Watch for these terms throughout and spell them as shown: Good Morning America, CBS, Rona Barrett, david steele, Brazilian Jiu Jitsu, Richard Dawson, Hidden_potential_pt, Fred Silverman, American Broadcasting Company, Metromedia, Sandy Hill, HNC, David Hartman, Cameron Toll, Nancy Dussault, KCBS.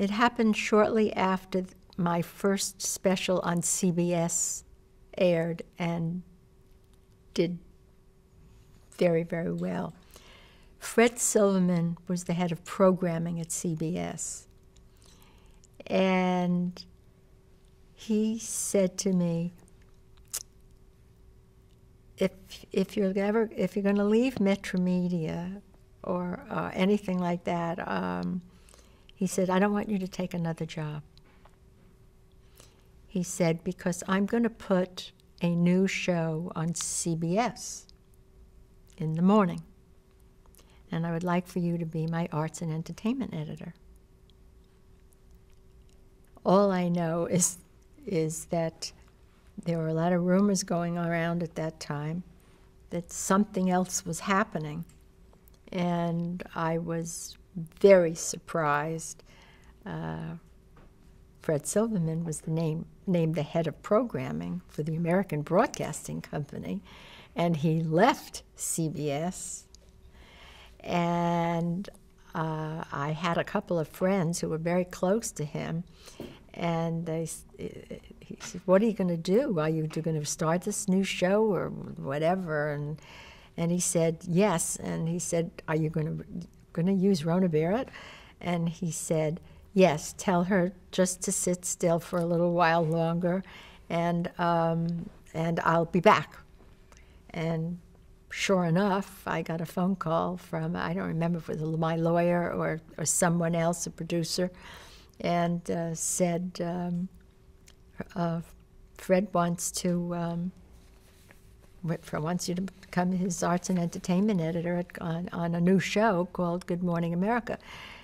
It happened shortly after my first special on CBS aired and did very, very well. Fred Silverman was the head of programming at CBS. And he said to me, if you're going to leave Metromedia or anything like that, he said, I don't want you to take another job. He said, because I'm going to put a new show on CBS in the morning, and I would like for you to be my arts and entertainment editor. All I know is that there were a lot of rumors going around at that time that something else was happening, and I was very surprised. Fred Silverman was the named the head of programming for the American Broadcasting Company, and he left CBS. And I had a couple of friends who were very close to him, and he said, what are you going to do? Are you going to start this new show or whatever? And he said, yes. And he said, are you going to use Rona Barrett? And he said, yes, tell her just to sit still for a little while longer, and I'll be back. And sure enough, I got a phone call from, I don't remember if it was my lawyer or someone else, a producer, and said, Fred wants you to become his arts and entertainment editor on a new show called Good Morning America.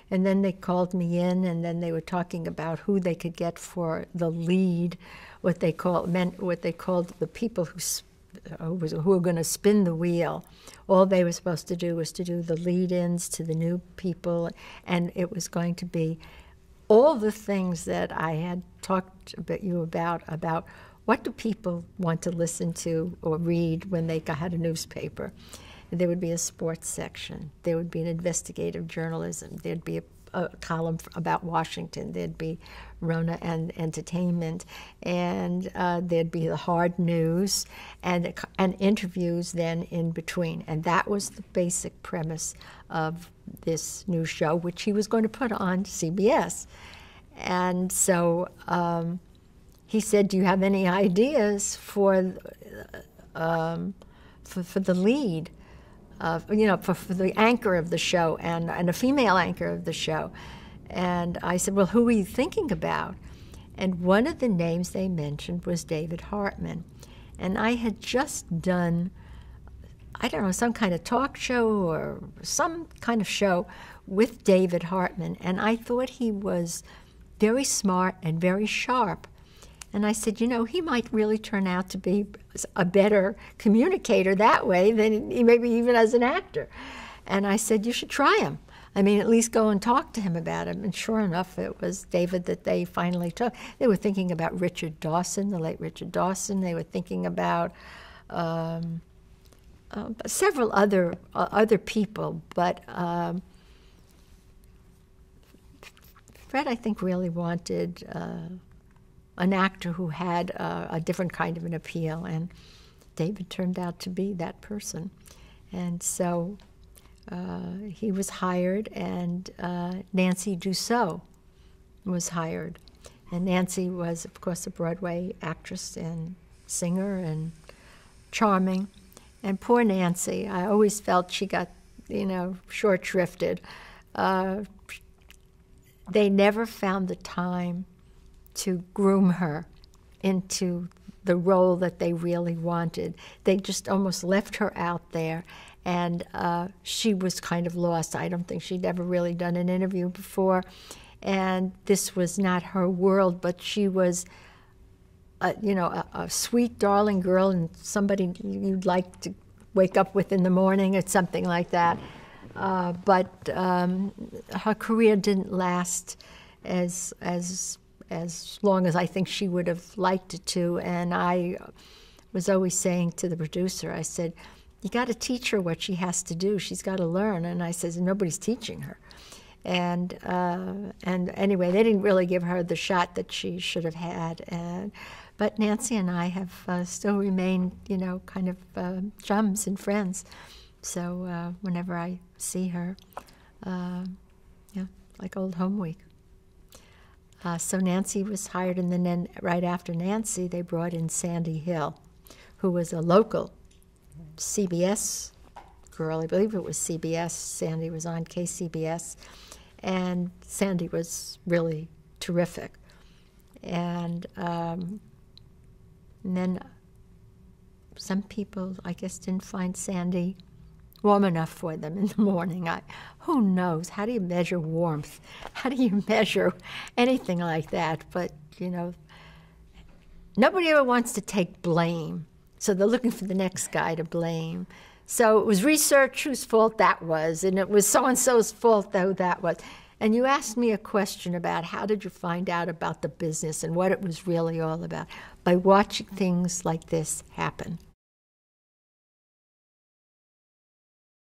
And then they called me in, and then they were talking about who they could get for the lead, what they called the people who were going to spin the wheel. All they were supposed to do was to do the lead-ins to the new people, and it was going to be all the things that I had talked to you about what do people want to listen to or read when they had a newspaper. There would be a sports section. There would be an investigative journalism. There'd be a column about Washington. There'd be Rona and entertainment. And there'd be the hard news and interviews then in between. And that was the basic premise of this new show, which he was going to put on CBS. And so he said, do you have any ideas for the lead? For the anchor of the show and a female anchor of the show. And I said, well, who were you thinking about? And one of the names they mentioned was David Hartman. And I had just done, I don't know, some kind of talk show or some kind of show with David Hartman. And I thought he was very smart and very sharp. And I said, you know, he might really turn out to be a better communicator that way than he maybe even as an actor. And I said, you should try him. I mean, at least go and talk to him about him. And sure enough, it was David that they finally took. They were thinking about Richard Dawson, the late Richard Dawson. They were thinking about several other people. But Fred, I think, really wanted an actor who had a different kind of an appeal, and David turned out to be that person. And so he was hired, and Nancy Dussault was hired. And Nancy was, of course, a Broadway actress and singer and charming. And poor Nancy, I always felt she got, you know, short-shrifted. They never found the time to groom her into the role that they really wanted. They just almost left her out there, and she was kind of lost. I don't think she'd ever really done an interview before, and this was not her world, but she was a sweet, darling girl and somebody you'd like to wake up with in the morning or something like that. But her career didn't last as long as I think she would have liked it to. And I was always saying to the producer, I said, you got to teach her what she has to do. She's got to learn. And I says, nobody's teaching her. And anyway, they didn't really give her the shot that she should have had. But Nancy and I have still remained, you know, kind of chums and friends. So whenever I see her, yeah, like old home week. So Nancy was hired, and then right after Nancy, they brought in Sandy Hill, who was a local CBS girl. I believe it was CBS. Sandy was on KCBS, and Sandy was really terrific. And then some people, I guess, didn't find Sandy warm enough for them in the morning. Who knows? How do you measure warmth? How do you measure anything like that? But, you know, nobody ever wants to take blame. So they're looking for the next guy to blame. So it was research whose fault that was, and it was so-and-so's fault though that was. And you asked me a question about how did you find out about the business and what it was really all about? By watching things like this happen.